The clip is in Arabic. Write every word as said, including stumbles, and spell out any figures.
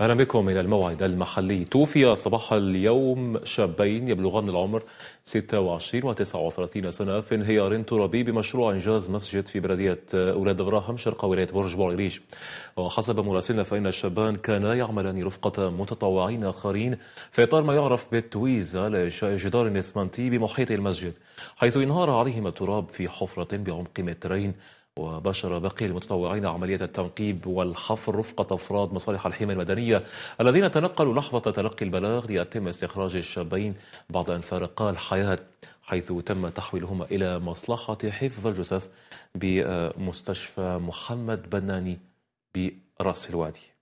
أهلا بكم إلى الموعد المحلي. توفي صباح اليوم شابين يبلغان العمر ستة وعشرين وتسعة وثلاثين سنة في انهيار ترابي بمشروع إنجاز مسجد في بلدية ولاد براهم شرق ولاية برج بوعريريج. وحسب مراسلنا فإن الشابان كانا يعملان رفقة متطوعين آخرين في إطار ما يعرف بالتويزة لإنشاء جدار إسمنتي بمحيط المسجد، حيث انهار عليهم التراب في حفرة بعمق مترين، وباشر باقي المتطوعين عملية التنقيب والحفر رفقة أفراد مصالح الحماية المدنية الذين تنقلوا لحظة تلقي البلاغ ليتم استخراج الشابين بعد أن فارقا الحياة، حيث تم تحويلهما إلى مصلحة حفظ الجثث بمستشفى محمد بناني برأس الوادي.